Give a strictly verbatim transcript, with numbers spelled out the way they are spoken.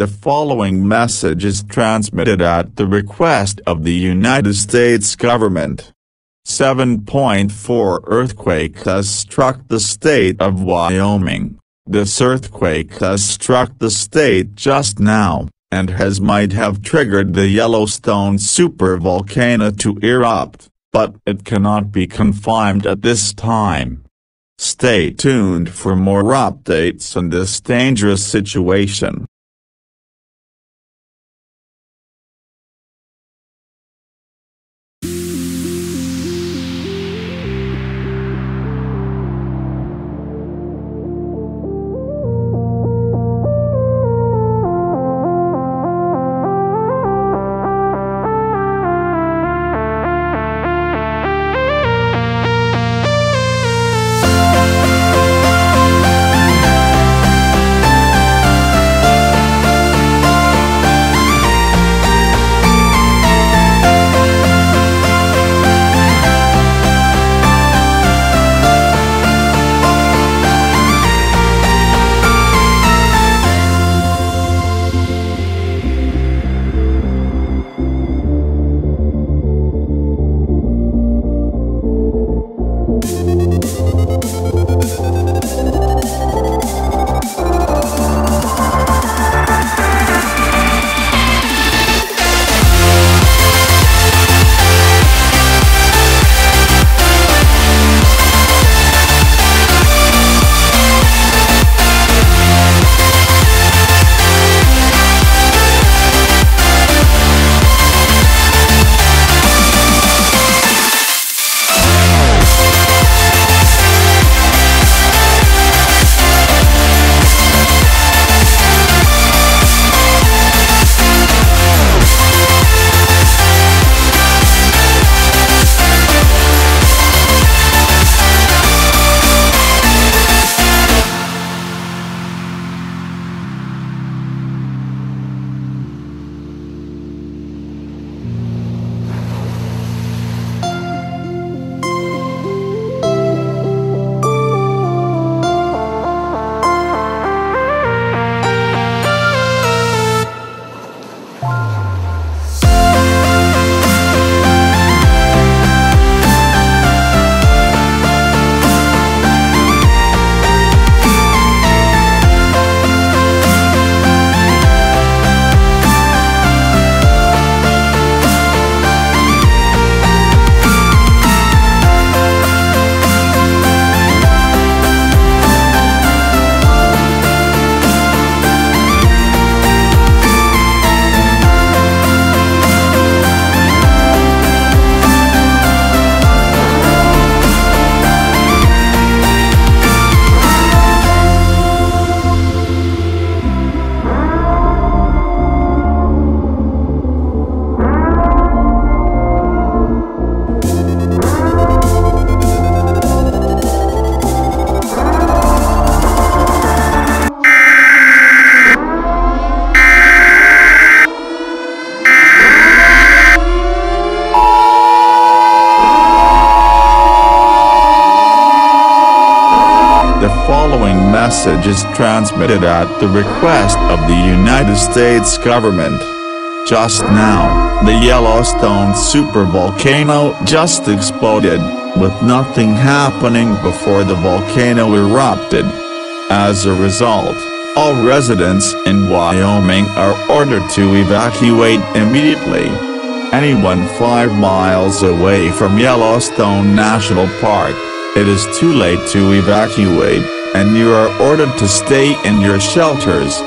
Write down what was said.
The following message is transmitted at the request of the United States government. seven point four earthquake has struck the state of Wyoming. This earthquake has struck the state just now, and has might have triggered the Yellowstone supervolcano to erupt, but it cannot be confirmed at this time. Stay tuned for more updates on this dangerous situation. Message is transmitted at the request of the United States government. Just now, the Yellowstone supervolcano just exploded, with nothing happening before the volcano erupted. As a result, all residents in Wyoming are ordered to evacuate immediately. Anyone five miles away from Yellowstone National Park, it is too late to evacuate, and you are ordered to stay in your shelters.